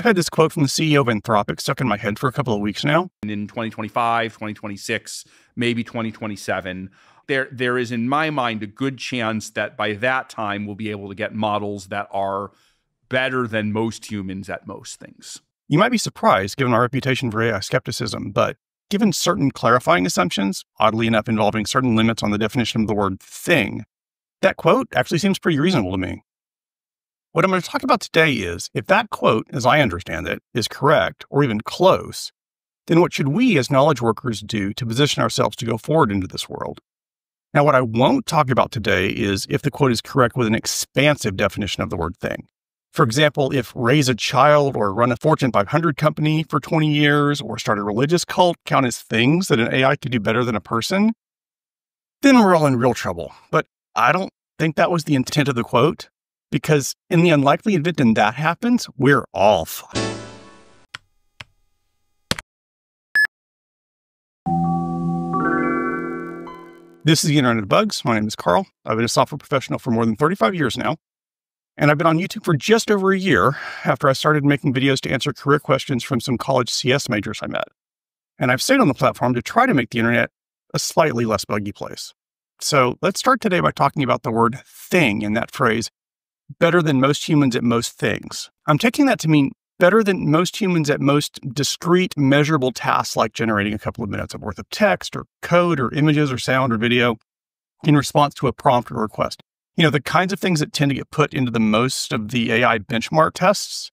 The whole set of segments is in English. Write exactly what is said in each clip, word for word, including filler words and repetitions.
I've had this quote from the C E O of Anthropic stuck in my head for a couple of weeks now. And in twenty twenty-five, twenty twenty-six, maybe twenty twenty-seven, there, there is, in my mind, a good chance that by that time, we'll be able to get models that are better than most humans at most things. You might be surprised, given our reputation for A I skepticism, but given certain clarifying assumptions, oddly enough involving certain limits on the definition of the word thing, that quote actually seems pretty reasonable to me. What I'm going to talk about today is, if that quote, as I understand it, is correct or even close, then what should we as knowledge workers do to position ourselves to go forward into this world? Now, what I won't talk about today is if the quote is correct with an expansive definition of the word thing. For example, if raise a child or run a Fortune five hundred company for twenty years or start a religious cult count as things that an A I could do better than a person, then we're all in real trouble. But I don't think that was the intent of the quote, because in the unlikely event that that happens, we're all fucked. This is the Internet of Bugs. My name is Carl. I've been a software professional for more than thirty-five years now. And I've been on YouTube for just over a year after I started making videos to answer career questions from some college C S majors I met. And I've stayed on the platform to try to make the internet a slightly less buggy place. So let's start today by talking about the word thing in that phrase, better than most humans at most things. I'm taking that to mean better than most humans at most discrete, measurable tasks like generating a couple of minutes of worth of text or code or images or sound or video in response to a prompt or request. You know, the kinds of things that tend to get put into the most of the A I benchmark tests.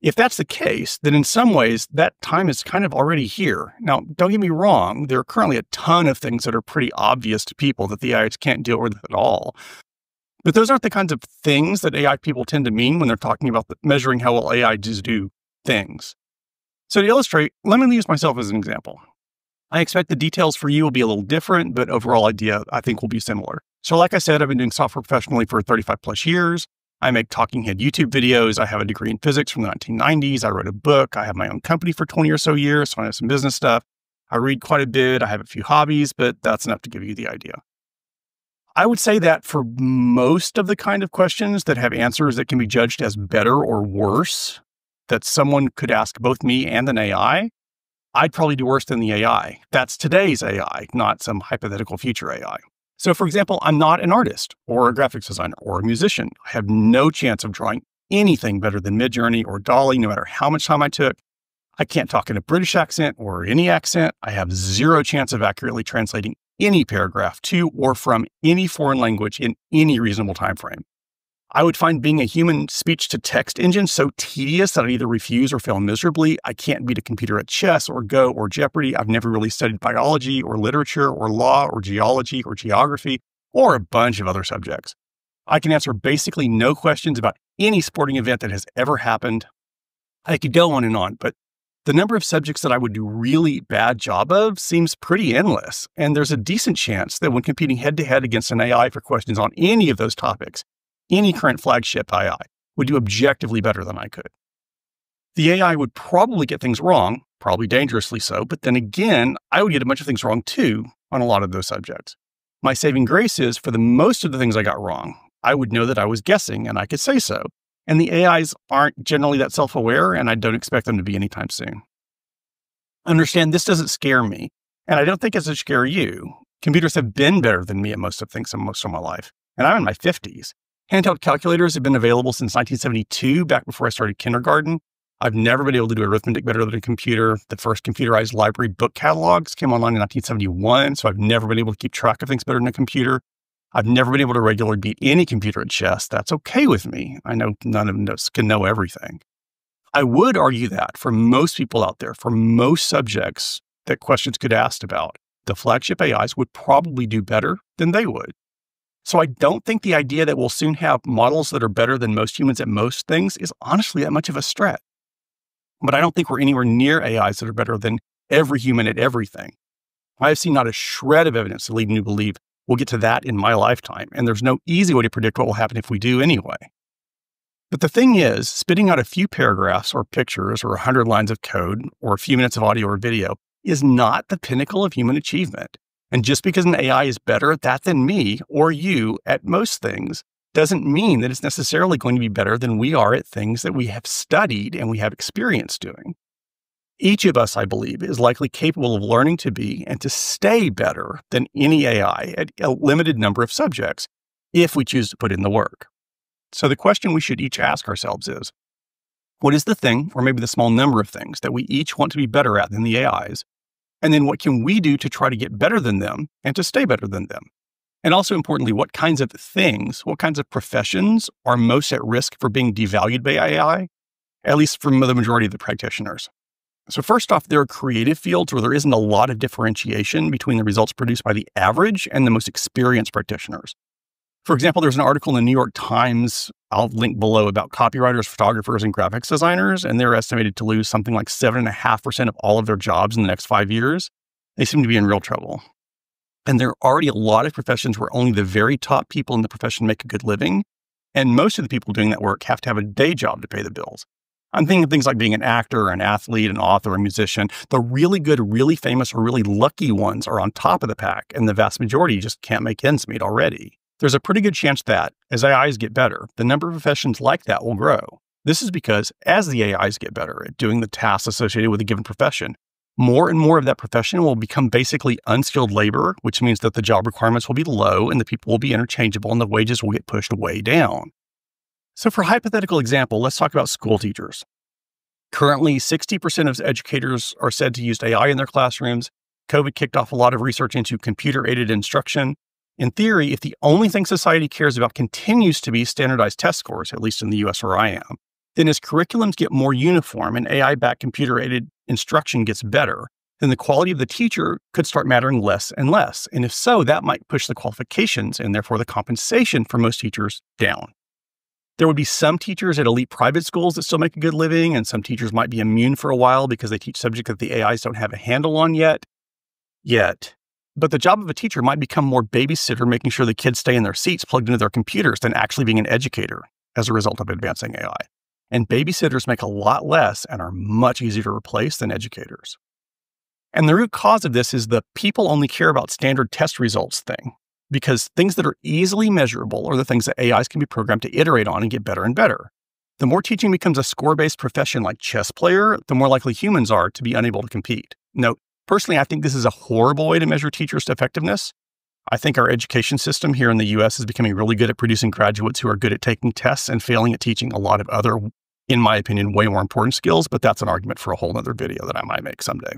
If that's the case, then in some ways, that time is kind of already here. Now, don't get me wrong, there are currently a ton of things that are pretty obvious to people that the A Is can't deal with at all. But those aren't the kinds of things that A I people tend to mean when they're talking about the, measuring how well A I just do things. So to illustrate, let me use myself as an example. I expect the details for you will be a little different, but overall idea, I think, will be similar. So like I said, I've been doing software professionally for thirty-five plus years. I make talking head YouTube videos. I have a degree in physics from the nineteen nineties. I wrote a book. I have my own company for twenty or so years. So I know some business stuff. I read quite a bit. I have a few hobbies, but that's enough to give you the idea. I would say that for most of the kind of questions that have answers that can be judged as better or worse, that someone could ask both me and an A I, I'd probably do worse than the A I. That's today's A I, not some hypothetical future A I. So for example, I'm not an artist or a graphics designer or a musician. I have no chance of drawing anything better than Midjourney or Dolly, no matter how much time I took. I can't talk in a British accent or any accent. I have zero chance of accurately translating any paragraph to or from any foreign language in any reasonable time frame. I would find being a human speech-to-text engine so tedious that I either refuse or fail miserably. I can't beat a computer at chess or Go or Jeopardy. I've never really studied biology or literature or law or geology or geography or a bunch of other subjects. I can answer basically no questions about any sporting event that has ever happened. I could go on and on, but the number of subjects that I would do really bad job of seems pretty endless. And there's a decent chance that when competing head-to-head against an A I for questions on any of those topics, any current flagship A I would do objectively better than I could. The A I would probably get things wrong, probably dangerously so, but then again, I would get a bunch of things wrong too on a lot of those subjects. My saving grace is, for the most of the things I got wrong, I would know that I was guessing and I could say so. And the A Is aren't generally that self-aware, and I don't expect them to be anytime soon. Understand, this doesn't scare me, and I don't think it should scare you. Computers have been better than me at most of things in most of my life, and I'm in my fifties. Handheld calculators have been available since nineteen seventy-two, back before I started kindergarten. I've never been able to do arithmetic better than a computer. The first computerized library book catalogs came online in nineteen seventy-one, so I've never been able to keep track of things better than a computer. I've never been able to regularly beat any computer at chess. That's okay with me. I know none of us can know everything. I would argue that for most people out there, for most subjects that questions could asked about, the flagship A Is would probably do better than they would. So I don't think the idea that we'll soon have models that are better than most humans at most things is honestly that much of a stretch. But I don't think we're anywhere near A Is that are better than every human at everything. I've seen not a shred of evidence to lead me to believe we'll get to that in my lifetime, and there's no easy way to predict what will happen if we do anyway. But the thing is, spitting out a few paragraphs or pictures or a hundred lines of code or a few minutes of audio or video is not the pinnacle of human achievement. And just because an A I is better at that than me or you at most things doesn't mean that it's necessarily going to be better than we are at things that we have studied and we have experience doing. Each of us, I believe, is likely capable of learning to be and to stay better than any A I at a limited number of subjects if we choose to put in the work. So the question we should each ask ourselves is, what is the thing, or maybe the small number of things, that we each want to be better at than the A Is? And then what can we do to try to get better than them and to stay better than them? And also importantly, what kinds of things, what kinds of professions are most at risk for being devalued by A I, at least from the majority of the practitioners? So first off, there are creative fields where there isn't a lot of differentiation between the results produced by the average and the most experienced practitioners. For example, there's an article in the New York Times, I'll link below, about copywriters, photographers, and graphics designers, and they're estimated to lose something like seven point five percent of all of their jobs in the next five years. They seem to be in real trouble. And there are already a lot of professions where only the very top people in the profession make a good living, and most of the people doing that work have to have a day job to pay the bills. I'm thinking of things like being an actor, an athlete, an author, a musician. The really good, really famous, or really lucky ones are on top of the pack, and the vast majority just can't make ends meet already. There's a pretty good chance that, as A Is get better, the number of professions like that will grow. This is because, as the A Is get better at doing the tasks associated with a given profession, more and more of that profession will become basically unskilled labor, which means that the job requirements will be low and the people will be interchangeable and the wages will get pushed way down. So for a hypothetical example, let's talk about school teachers. Currently, sixty percent of educators are said to use A I in their classrooms. COVID kicked off a lot of research into computer-aided instruction. In theory, if the only thing society cares about continues to be standardized test scores, at least in the U S where I am, then as curriculums get more uniform and A I-backed computer-aided instruction gets better, then the quality of the teacher could start mattering less and less. And if so, that might push the qualifications and therefore the compensation for most teachers down. There would be some teachers at elite private schools that still make a good living, and some teachers might be immune for a while because they teach subjects that the A Is don't have a handle on yet. Yet. But the job of a teacher might become more babysitter, making sure the kids stay in their seats plugged into their computers, than actually being an educator as a result of advancing A I. And babysitters make a lot less and are much easier to replace than educators. And the root cause of this is the people only care about standard test results thing, because things that are easily measurable are the things that A Is can be programmed to iterate on and get better and better. The more teaching becomes a score-based profession like chess player, the more likely humans are to be unable to compete. Note, personally, I think this is a horrible way to measure teachers' effectiveness. I think our education system here in the U S is becoming really good at producing graduates who are good at taking tests and failing at teaching a lot of other, in my opinion, way more important skills, but that's an argument for a whole other video that I might make someday.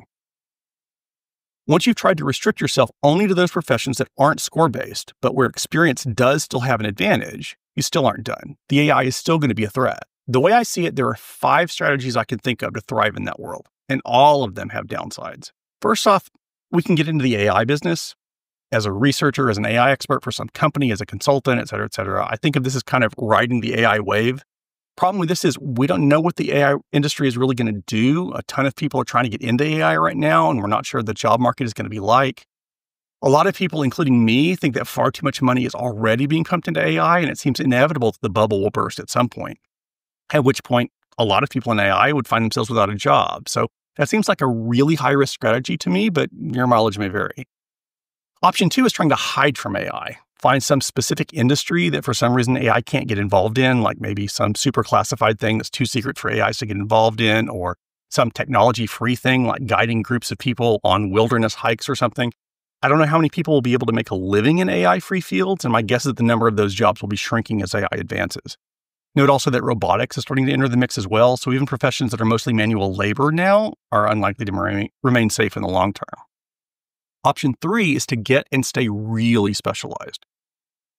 Once you've tried to restrict yourself only to those professions that aren't score-based, but where experience does still have an advantage, you still aren't done. The A I is still going to be a threat. The way I see it, there are five strategies I can think of to thrive in that world, and all of them have downsides. First off, we can get into the A I business. As a researcher, as an A I expert for some company, as a consultant, et cetera, et cetera. I think of this as kind of riding the A I wave. Problem with this is we don't know what the A I industry is really going to do. A ton of people are trying to get into A I right now, and we're not sure the job market is going to be like. A lot of people, including me, think that far too much money is already being pumped into A I, and it seems inevitable that the bubble will burst at some point, at which point a lot of people in A I would find themselves without a job. So that seems like a really high-risk strategy to me, but your mileage may vary. Option two is trying to hide from A I. Find some specific industry that for some reason A I can't get involved in, like maybe some super classified thing that's too secret for A Is to get involved in, or some technology-free thing like guiding groups of people on wilderness hikes or something. I don't know how many people will be able to make a living in A I-free fields, and my guess is that the number of those jobs will be shrinking as A I advances. Note also that robotics is starting to enter the mix as well, so even professions that are mostly manual labor now are unlikely to remain safe in the long term. Option three is to get and stay really specialized.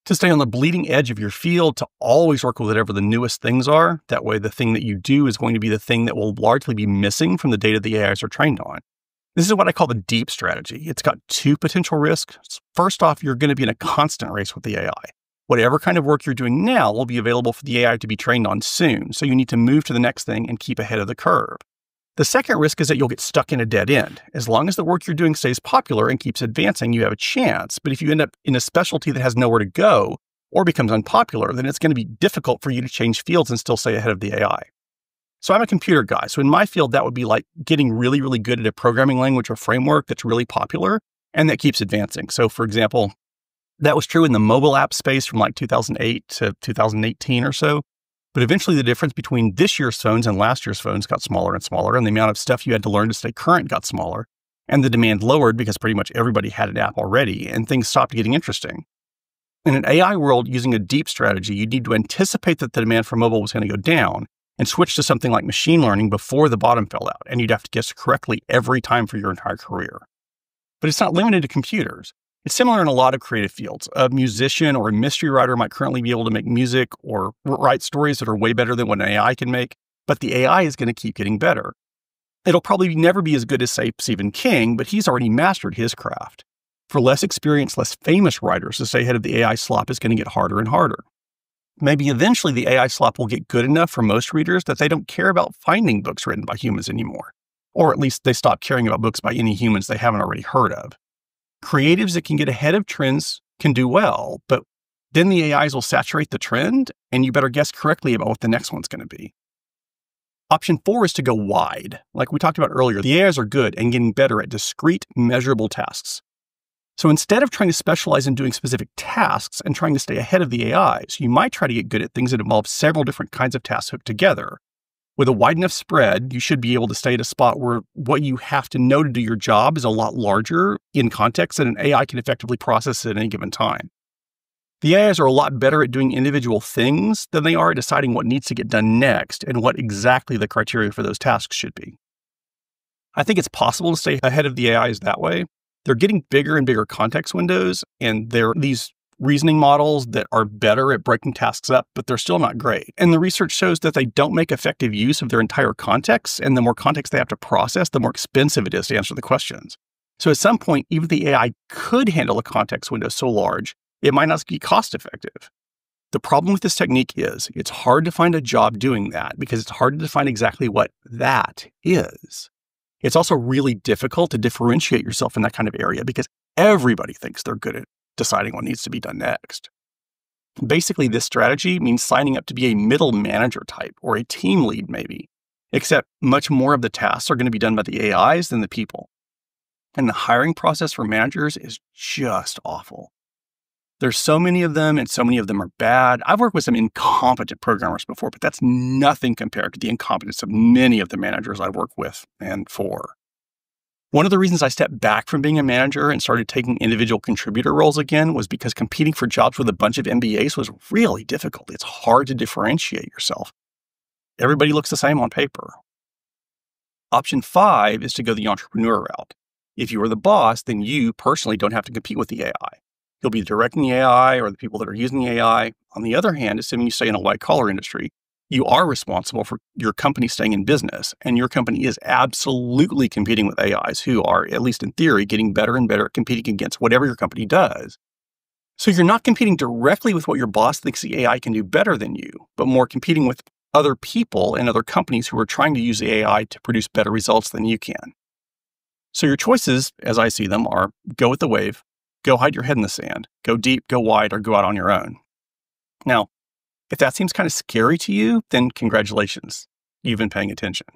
To stay on the bleeding edge of your field, to always work with whatever the newest things are. That way, the thing that you do is going to be the thing that will largely be missing from the data the A Is are trained on. This is what I call the deep strategy. It's got two potential risks. First off, you're going to be in a constant race with the A I. Whatever kind of work you're doing now will be available for the A I to be trained on soon, so you need to move to the next thing and keep ahead of the curve. The second risk is that you'll get stuck in a dead end. As long as the work you're doing stays popular and keeps advancing, you have a chance. But if you end up in a specialty that has nowhere to go or becomes unpopular, then it's going to be difficult for you to change fields and still stay ahead of the A I. So I'm a computer guy. So in my field, that would be like getting really, really good at a programming language or framework that's really popular and that keeps advancing. So for example, That was true in the mobile app space from like two thousand eight to two thousand eighteen or so. But eventually the difference between this year's phones and last year's phones got smaller and smaller, and the amount of stuff you had to learn to stay current got smaller, and the demand lowered because pretty much everybody had an app already, and things stopped getting interesting. In an A I world, using a deep strategy, you need to anticipate that the demand for mobile was going to go down and switch to something like machine learning before the bottom fell out, and you'd have to guess correctly every time for your entire career. But it's not limited to computers. It's similar in a lot of creative fields. A musician or a mystery writer might currently be able to make music or write stories that are way better than what an A I can make, but the A I is going to keep getting better. It'll probably never be as good as, say, Stephen King, but he's already mastered his craft. For less experienced, less famous writers, to stay ahead of the A I slop is going to get harder and harder. Maybe eventually the A I slop will get good enough for most readers that they don't care about finding books written by humans anymore, or at least they stop caring about books by any humans they haven't already heard of. Creatives that can get ahead of trends can do well, but then the A Is will saturate the trend, and you better guess correctly about what the next one's going to be. Option four is to go wide. Like we talked about earlier, the A Is are good and getting better at discrete, measurable tasks. So instead of trying to specialize in doing specific tasks and trying to stay ahead of the A Is, you might try to get good at things that involve several different kinds of tasks hooked together. With a wide enough spread, you should be able to stay at a spot where what you have to know to do your job is a lot larger in context than an A I can effectively process at any given time. The A Is are a lot better at doing individual things than they are at deciding what needs to get done next and what exactly the criteria for those tasks should be. I think it's possible to stay ahead of the A Is that way. They're getting bigger and bigger context windows, and there are these reasoning models that are better at breaking tasks up, but they're still not great. And the research shows that they don't make effective use of their entire context, and the more context they have to process, the more expensive it is to answer the questions. So at some point, even the A I could handle a context window so large, it might not be cost effective. The problem with this technique is it's hard to find a job doing that because it's hard to define exactly what that is. It's also really difficult to differentiate yourself in that kind of area because everybody thinks they're good at deciding what needs to be done next. Basically, this strategy means signing up to be a middle manager type or a team lead maybe, except much more of the tasks are going to be done by the A Is than the people. And the hiring process for managers is just awful. There's so many of them, and so many of them are bad. I've worked with some incompetent programmers before, but that's nothing compared to the incompetence of many of the managers I work with and for. One of the reasons I stepped back from being a manager and started taking individual contributor roles again was because competing for jobs with a bunch of M B As was really difficult. It's hard to differentiate yourself. Everybody looks the same on paper. Option five is to go the entrepreneur route. If you are the boss, then you personally don't have to compete with the A I. You'll be directing the A I or the people that are using the A I. On the other hand, assuming you stay in a white-collar industry, you are responsible for your company staying in business, and your company is absolutely competing with A Is who are, at least in theory, getting better and better at competing against whatever your company does. So you're not competing directly with what your boss thinks the A I can do better than you, but more competing with other people and other companies who are trying to use the A I to produce better results than you can. So your choices, as I see them, are go with the wave, go hide your head in the sand, go deep, go wide, or go out on your own. Now, if that seems kind of scary to you, then congratulations, you've been paying attention.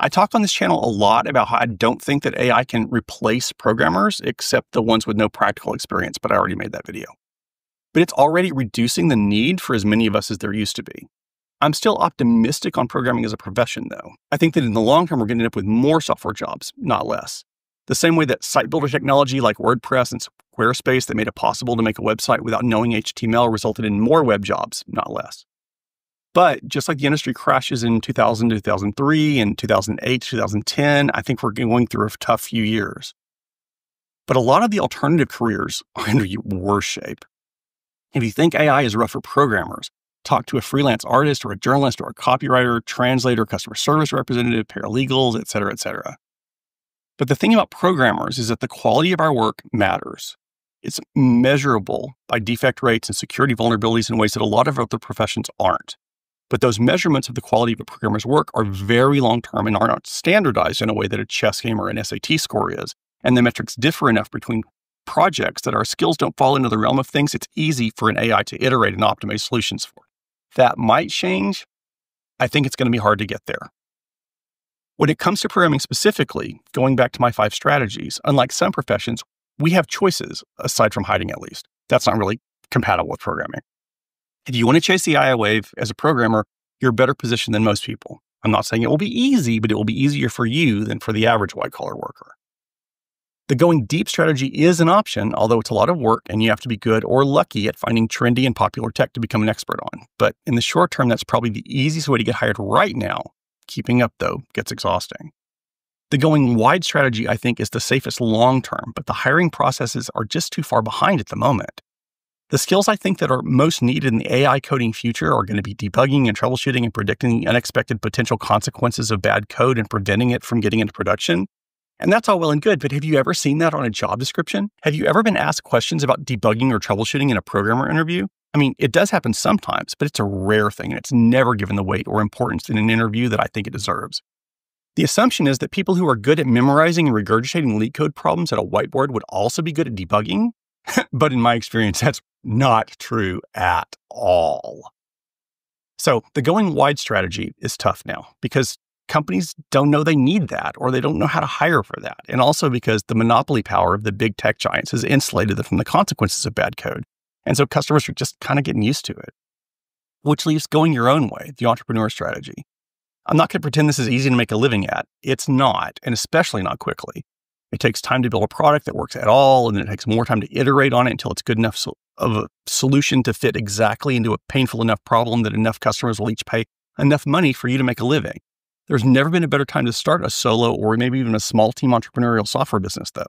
I talk on this channel a lot about how I don't think that A I can replace programmers except the ones with no practical experience, but I already made that video. But it's already reducing the need for as many of us as there used to be. I'm still optimistic on programming as a profession though. I think that in the long term, we're going to end up with more software jobs, not less. The same way that site builder technology like WordPress and Squarespace that made it possible to make a website without knowing H T M L resulted in more web jobs, not less. But just like the industry crashes in two thousand, two thousand three, and two thousand eight, two thousand ten, I think we're going through a tough few years. But a lot of the alternative careers are in worse shape. If you think A I is rough for programmers, talk to a freelance artist or a journalist or a copywriter, translator, customer service representative, paralegals, et cetera, et cetera. But the thing about programmers is that the quality of our work matters. It's measurable by defect rates and security vulnerabilities in ways that a lot of other professions aren't. But those measurements of the quality of a programmer's work are very long-term and are not standardized in a way that a chess game or an S A T score is. And the metrics differ enough between projects that our skills don't fall into the realm of things it's easy for an A I to iterate and optimize solutions for. That might change. I think it's going to be hard to get there. When it comes to programming specifically, going back to my five strategies, unlike some professions, we have choices, aside from hiding at least. that's not really compatible with programming. If you want to chase the I O wave as a programmer, you're better positioned than most people. I'm not saying it will be easy, but it will be easier for you than for the average white-collar worker. The going deep strategy is an option, although it's a lot of work and you have to be good or lucky at finding trendy and popular tech to become an expert on. But in the short term, that's probably the easiest way to get hired right now. Keeping up, though, gets exhausting. The going wide strategy, I think, is the safest long term, but the hiring processes are just too far behind at the moment. The skills I think that are most needed in the A I coding future are going to be debugging and troubleshooting and predicting the unexpected potential consequences of bad code and preventing it from getting into production. And that's all well and good, but have you ever seen that on a job description? Have you ever been asked questions about debugging or troubleshooting in a programmer interview? I mean, it does happen sometimes, but it's a rare thing and it's never given the weight or importance in an interview that I think it deserves. The assumption is that people who are good at memorizing and regurgitating leak code problems at a whiteboard would also be good at debugging. But in my experience, that's not true at all. So the going wide strategy is tough now because companies don't know they need that, or they don't know how to hire for that. And also because the monopoly power of the big tech giants has insulated them from the consequences of bad code. And so customers are just kind of getting used to it, which leaves going your own way, the entrepreneur strategy. I'm not going to pretend this is easy to make a living at. It's not, and especially not quickly. It takes time to build a product that works at all, and then it takes more time to iterate on it until it's good enough so of a solution to fit exactly into a painful enough problem that enough customers will each pay enough money for you to make a living. There's never been a better time to start a solo or maybe even a small team entrepreneurial software business, though.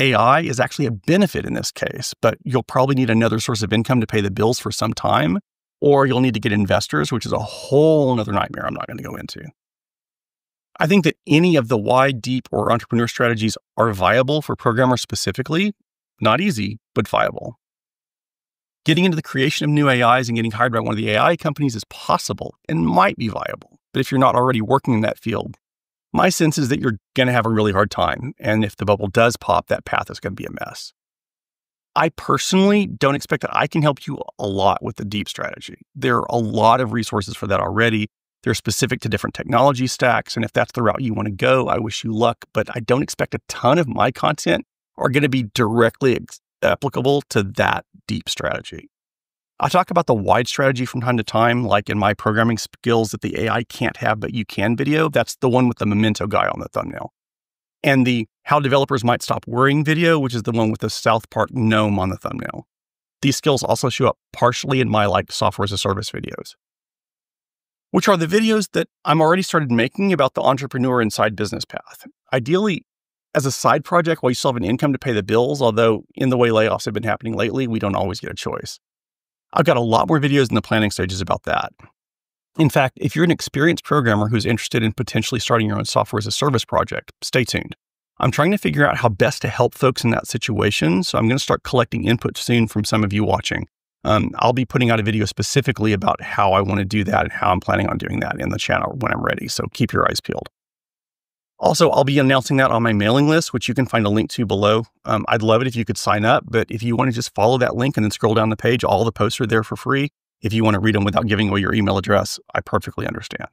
A I is actually a benefit in this case, but you'll probably need another source of income to pay the bills for some time, or you'll need to get investors, which is a whole other nightmare I'm not going to go into. I think that any of the wide, deep, or entrepreneur strategies are viable for programmers specifically. Not easy, but viable. Getting into the creation of new A Is and getting hired by one of the A I companies is possible and might be viable. But if you're not already working in that field, my sense is that you're going to have a really hard time. And if the bubble does pop, that path is going to be a mess. I personally don't expect that I can help you a lot with the deep strategy. There are a lot of resources for that already. They're specific to different technology stacks. And if that's the route you want to go, I wish you luck. But I don't expect a ton of my content are going to be directly applicable to that deep strategy. I talk about the wide strategy from time to time, like in my programming skills that the A I can't have, but you can video. That's the one with the memento guy on the thumbnail. And the how developers might stop worrying video, which is the one with the South Park gnome on the thumbnail. These skills also show up partially in my like software as a service videos, which are the videos that I'm already started making about the entrepreneur and side business path. Ideally, as a side project while you still have an income to pay the bills, although in the way layoffs have been happening lately, we don't always get a choice. I've got a lot more videos in the planning stages about that. In fact, if you're an experienced programmer who's interested in potentially starting your own software as a service project, stay tuned. I'm trying to figure out how best to help folks in that situation, so I'm going to start collecting input soon from some of you watching. Um, I'll be putting out a video specifically about how I want to do that and how I'm planning on doing that in the channel when I'm ready, so keep your eyes peeled. Also, I'll be announcing that on my mailing list, which you can find a link to below. Um, I'd love it if you could sign up, but if you want to just follow that link and then scroll down the page, all the posts are there for free. If you want to read them without giving away your email address, I perfectly understand.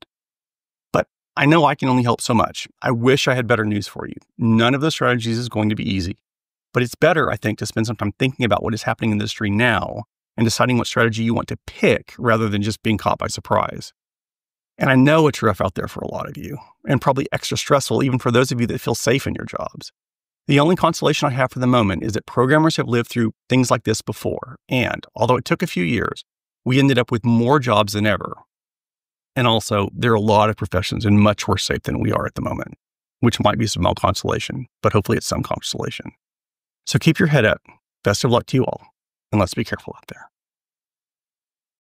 But I know I can only help so much. I wish I had better news for you. None of those strategies is going to be easy, but it's better, I think, to spend some time thinking about what is happening in the industry now and deciding what strategy you want to pick rather than just being caught by surprise. And I know it's rough out there for a lot of you, and probably extra stressful even for those of you that feel safe in your jobs. The only consolation I have for the moment is that programmers have lived through things like this before, and although it took a few years, we ended up with more jobs than ever. And also, there are a lot of professions in much worse shape than we are at the moment, which might be some mild consolation, but hopefully it's some consolation. So keep your head up. Best of luck to you all, and let's be careful out there.